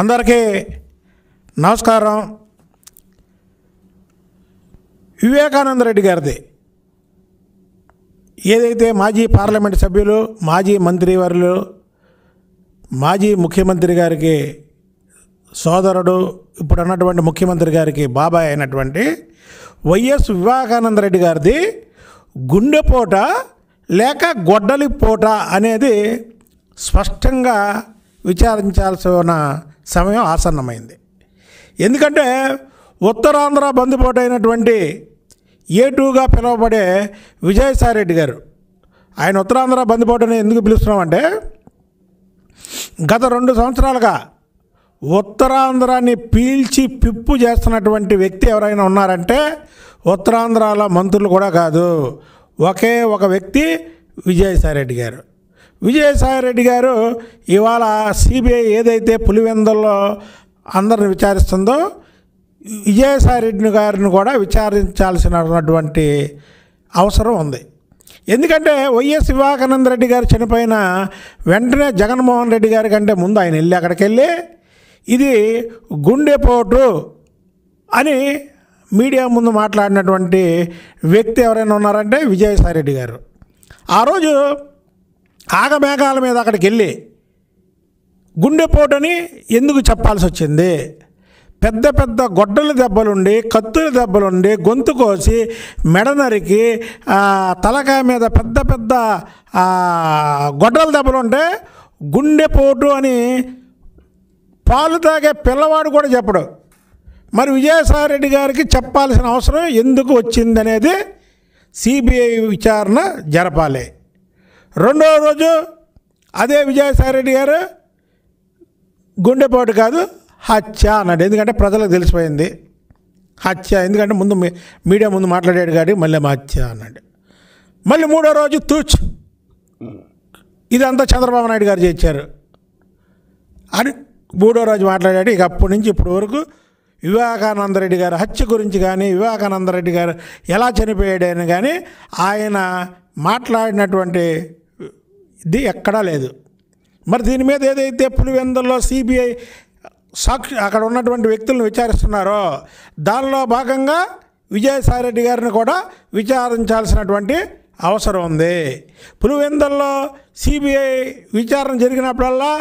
అందరికీ నమస్కారం. వివేకానంద రెడ్డి గారిది ఏదైతే మాజీ పార్లమెంట్ సభ్యులు, మాజీ మంత్రివర్యులు, మాజీ ముఖ్యమంత్రి గారికి సోదరుడు, ఇప్పుడు అన్నటువంటి ముఖ్యమంత్రి గారికి బాబాయ్ అయినటువంటి వైఎస్ వివేకానంద రెడ్డి గారిది గుండెపోట లేక గొడ్డలిపోట అనేది స్పష్టంగా విచారించాల్సిన సమయం ఆసన్నమైంది. ఎందుకంటే ఉత్తరాంధ్ర బందిపోటు అయినటువంటి A2గా పిలువబడే విజయసాయి రెడ్డి గారు, ఆయన ఉత్తరాంధ్ర బందిపోటుని ఎందుకు పిలుస్తున్నామంటే గత 2 సంవత్సరాలుగా ఉత్తరాంధ్రాన్ని పీల్చి పిప్పు చేస్తున్నటువంటి వ్యక్తి ఎవరైనా ఉన్నారంటే ఉత్తరాంధ్రాల మంత్రులు కూడా కాదు, ఒకే ఒక వ్యక్తి విజయసాయి రెడ్డి గారు. విజయసాయి రెడ్డి గారు ఇవాళ సిబిఐ ఏదైతే పులివెందుల్లో అందరిని విచారిస్తుందో విజయసాయి రెడ్డి గారిని కూడా విచారించాల్సినటువంటి అవసరం ఉంది. ఎందుకంటే వైఎస్ వివేకానంద రెడ్డి గారు చనిపోయిన వెంటనే జగన్మోహన్ రెడ్డి గారి కంటే ముందు ఆయన అక్కడికి వెళ్ళి ఇది గుండెపోటు అని మీడియా ముందు మాట్లాడినటువంటి వ్యక్తి ఎవరైనా ఉన్నారంటే విజయసాయి రెడ్డి గారు. ఆ రోజు ఆగమేఘాల మీద అక్కడికి వెళ్ళి గుండెపోటని ఎందుకు చెప్పాల్సి వచ్చింది? పెద్ద పెద్ద గొడ్డల దెబ్బలుండి, కత్తుల దెబ్బలుండి, గొంతు కోసి, మెడ నరికి, తలకాయ మీద పెద్ద పెద్ద గొడ్డల దెబ్బలుంటే గుండెపోటు అని పాలు తాగే పిల్లవాడు కూడా చెప్పడు. మరి విజయసాయి రెడ్డి గారికి చెప్పాల్సిన అవసరం ఎందుకు వచ్చిందనేది సిబిఐ విచారణ జరపాలి. రెండవ రోజు అదే విజయసాయి రెడ్డి గారు గుండెపోటు కాదు హత్య అన్నాడు. ఎందుకంటే ప్రజలకు తెలిసిపోయింది హత్య, ఎందుకంటే ముందు మీడియా ముందు మాట్లాడాడు కాబట్టి మళ్ళీ హత్య అన్నాడు. మళ్ళీ మూడో రోజు తూచ్, ఇదంతా చంద్రబాబు నాయుడు గారు చేశారు అని మూడో రోజు మాట్లాడాడు. ఇక అప్పటి నుంచి ఇప్పటి వరకు వివేకానంద రెడ్డి గారు హత్య గురించి కానీ, వివేకానంద రెడ్డి గారు ఎలా చనిపోయాడని కానీ ఆయన మాట్లాడినటువంటి ఇది ఎక్కడా లేదు. మరి దీని మీద ఏదైతే పులివెందుల్లో సిబిఐ సాక్షి అక్కడ ఉన్నటువంటి వ్యక్తులను విచారిస్తున్నారో దానిలో భాగంగా విజయసాయి రెడ్డి గారిని కూడా విచారించాల్సినటువంటి అవసరం ఉంది. పులివెందుల్లో సిబిఐ విచారణ జరిగినప్పుడల్లా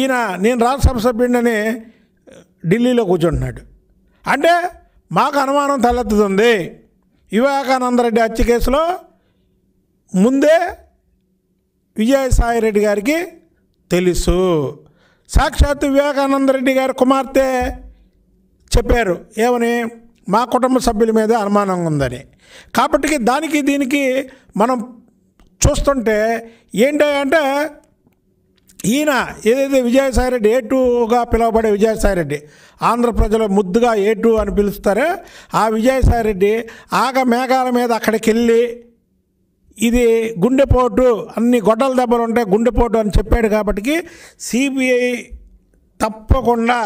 ఈయన నేను రాజ్యసభ సభ్యుడిని ఢిల్లీలో కూర్చుంటున్నాడు. అంటే మాకు అనుమానం తలెత్తుతుంది, వివేకానంద రెడ్డి హత్య కేసులో ముందే విజయసాయి రెడ్డి గారికి తెలుసు. సాక్షాత్ వివేకానంద రెడ్డి గారి కుమార్తె చెప్పారు ఏమని, మా కుటుంబ సభ్యుల మీద అనుమానంగా ఉందని. కాబట్టి దానికి దీనికి మనం చూస్తుంటే ఏంటంటే ఈయన ఏదైతే విజయసాయి రెడ్డి A2గా పిలువబడే విజయసాయి రెడ్డి, ఆంధ్ర ప్రజలు ముద్దుగా A2 అని పిలుస్తారే ఆ విజయసాయి రెడ్డి ఆగమేఘాల మీద అక్కడికి వెళ్ళి ఇది గుండెపోటు, అన్ని గొడ్డల దెబ్బలు ఉంటాయి గుండెపోటు అని చెప్పాడు. కాబట్టి సిబిఐ తప్పకుండా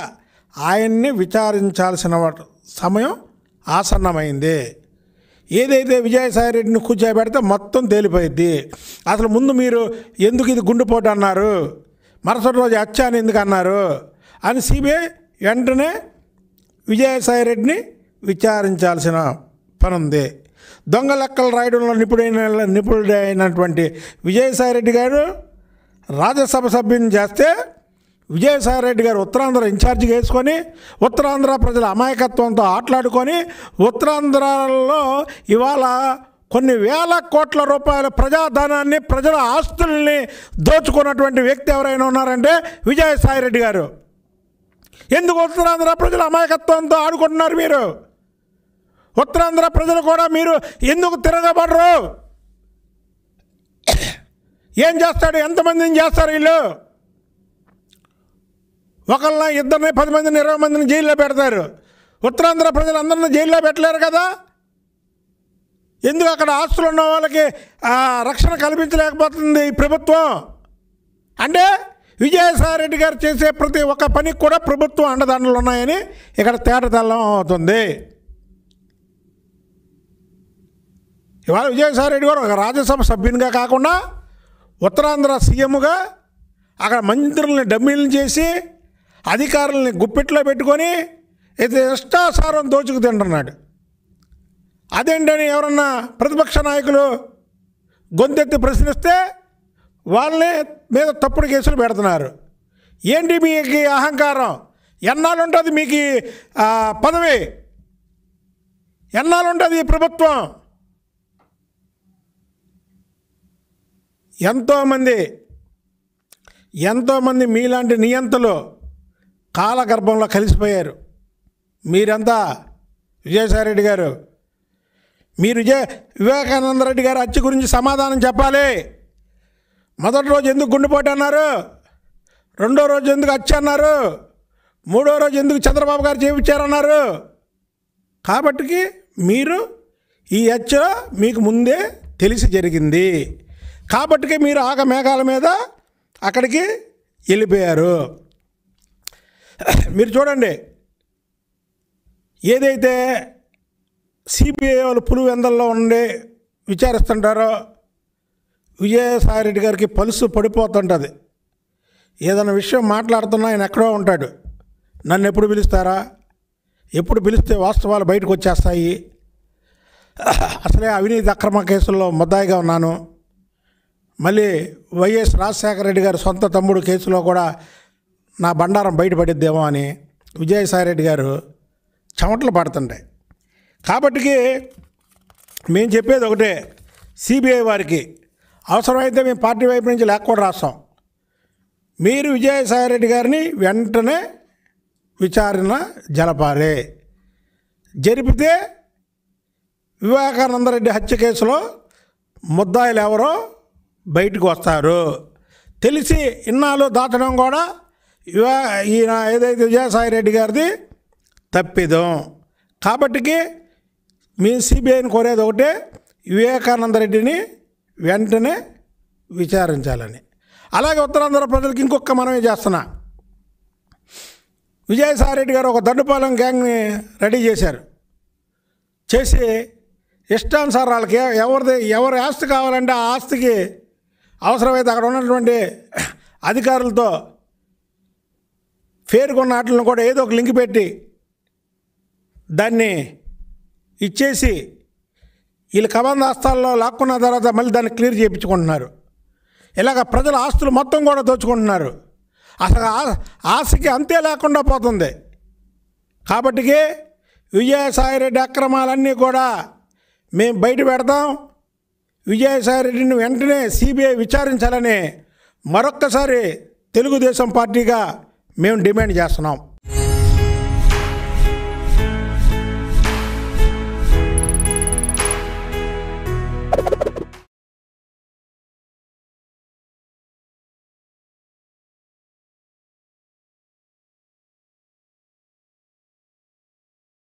ఆయన్ని విచారించాల్సిన సమయం ఆసన్నమైంది. ఏదైతే విజయసాయి రెడ్డిని కూర్చోబెడితే మొత్తం తేలిపోయింది. అసలు ముందు మీరు ఎందుకు ఇది గుండెపోటు అన్నారు, మరుసటి రోజు హత్య అని ఎందుకు అన్నారు అని సిబిఐ వెంటనే విజయసాయి రెడ్డిని విచారించాల్సిన పని ఉంది. దొంగ లెక్కలు రాయడంలో నిపుణుడైనటువంటి విజయసాయి రెడ్డి గారు రాజ్యసభ సభ్యుని చేస్తే విజయసాయి రెడ్డి గారు ఉత్తరాంధ్ర ఇన్ఛార్జిగా వేసుకొని ఉత్తరాంధ్ర ప్రజల అమాయకత్వంతో ఆటలాడుకొని ఉత్తరాంధ్రలో ఇవాళ కొన్ని వేల కోట్ల రూపాయల ప్రజాధనాన్ని, ప్రజల ఆస్తుల్ని దోచుకున్నటువంటి వ్యక్తి ఎవరైనా ఉన్నారంటే విజయసాయి రెడ్డి గారు. ఎందుకు ఉత్తరాంధ్ర ప్రజల అమాయకత్వంతో ఆడుకుంటున్నారు మీరు? ఉత్తరాంధ్ర ప్రజలు కూడా మీరు ఎందుకు తిరగబడరు? ఏం చేస్తాడు, ఎంతమందిని చేస్తారు వీళ్ళు? ఒకళ్ళ 2ని 10 మందిని 20 మందిని జైల్లో పెడతారు. ఉత్తరాంధ్ర ప్రజలందరినీ జైల్లో పెట్టలేరు కదా. ఎందుకు అక్కడ ఆస్తులు ఉన్న వాళ్ళకి రక్షణ కల్పించలేకపోతుంది ఈ ప్రభుత్వం? అంటే విజయసాయి రెడ్డి గారు చేసే ప్రతి ఒక్క పనికి కూడా ప్రభుత్వం అండదండలు ఉన్నాయని ఇక్కడ తేటతెల్లం అవుతుంది. ఇవాళ విజయసాయి రెడ్డి గారు ఒక రాజ్యసభ సభ్యునిగా కాకుండా ఉత్తరాంధ్ర సీఎంగా అక్కడ మంత్రుల్ని డమ్మీలను చేసి అధికారుల్ని గుప్పిట్లో పెట్టుకొని ఇది ఇష్టాసారం దోచుకు తింటున్నాడు. అదేంటని ఎవరన్నా ప్రతిపక్ష నాయకులు గొంతెత్తి ప్రశ్నిస్తే వాళ్ళని మీద తప్పుడు కేసులు పెడుతున్నారు. ఏంటి మీకు అహంకారం? ఎన్నాళ్ళు ఉంటుంది మీకు పదవి? ఎన్నాళ్ళు ఉంటుంది ఈ ప్రభుత్వం? ఎంతోమంది మీలాంటి నియంతలు కాలగర్భంలో కలిసిపోయారు. మీరంతా విజయసాయిరెడ్డి గారు, మీరు వివేకానంద రెడ్డి గారు హత్య గురించి సమాధానం చెప్పాలి. మొదటి రోజు ఎందుకు గుండెపోటు అన్నారు? రెండో రోజు ఎందుకు హత్య అన్నారు? మూడో రోజు ఎందుకు చంద్రబాబు గారు చేయించారన్నారు? కాబట్టి మీరు ఈ హత్య మీకు ముందే తెలిసి జరిగింది. కాబట్టి మీరు ఆగ మేఘాల మీద అక్కడికి వెళ్ళిపోయారు. మీరు చూడండి, ఏదైతే సిబిఐ వాళ్ళు పులివెందల్లో ఉండి విచారిస్తుంటారో విజయసాయిరెడ్డి గారికి పలుసు పడిపోతుంటుంది. ఏదైనా విషయం మాట్లాడుతున్నా ఆయన ఎక్కడో ఉంటాడు. నన్ను ఎప్పుడు పిలుస్తారా, ఎప్పుడు పిలిస్తే వాస్తవాలు బయటకు వచ్చేస్తాయి, అసలే అవినీతి అక్రమ కేసుల్లో ముద్దాయిగా ఉన్నాను, మళ్ళీ వైఎస్ రాజశేఖర రెడ్డి గారు సొంత తమ్ముడు కేసులో కూడా నా బండారం బయటపడిద్దేమో అని విజయసాయిరెడ్డి గారు చెమటలు పడుతుంటాయి. కాబట్టి మేము చెప్పేది ఒకటే, సిబిఐ వారికి అవసరమైతే మేము పార్టీ వైపు నుంచి లేఖ కూడా రాస్తాం. మీరు విజయసాయిరెడ్డి గారిని వెంటనే విచారణ జరపాలి. జరిపితే వివేకానంద రెడ్డి హత్య కేసులో ముద్దాయిలు ఎవరో బయటకు వస్తారు. తెలిసి ఇన్నాళ్ళు దాచడం కూడా ఈయన ఏదైతే విజయసాయిరెడ్డి గారిది తప్పిదం. కాబట్టి మీ సిబిఐని కోరేది ఒకటే, వివేకానంద రెడ్డిని వెంటనే విచారించాలని. అలాగే ఉత్తరాంధ్ర ప్రజలకు ఇంకొక మనమే చేస్తున్నా. విజయసాయిరెడ్డి గారు ఒక దండుపాలెం గ్యాంగ్ని రెడీ చేశారు. చేసి ఇష్టానుసారం వాళ్ళకి ఎవరి ఆస్తి కావాలంటే ఆ ఆస్తికి అవసరమైతే అక్కడ ఉన్నటువంటి అధికారులతో పేర్కొన్న వాటిని కూడా ఏదో ఒక లింక్ పెట్టి దాన్ని ఇచ్చేసి వీళ్ళు కమాంద ఆస్థాల్లో లాక్కున్న తర్వాత మళ్ళీ దాన్ని క్లియర్ చేయించుకుంటున్నారు. ఇలాగ ప్రజల ఆస్తులు మొత్తం కూడా దోచుకుంటున్నారు. అసలు ఆస్తికి అంతే లేకుండా పోతుంది. కాబట్టి విజయసాయిరెడ్డి అక్రమాలన్నీ కూడా మేము బయట పెడతాం. విజయసాయిరెడ్డిని వెంటనే సిబిఐ విచారించాలని మరొక్కసారి తెలుగుదేశం పార్టీగా మేము డిమాండ్ చేస్తున్నాం.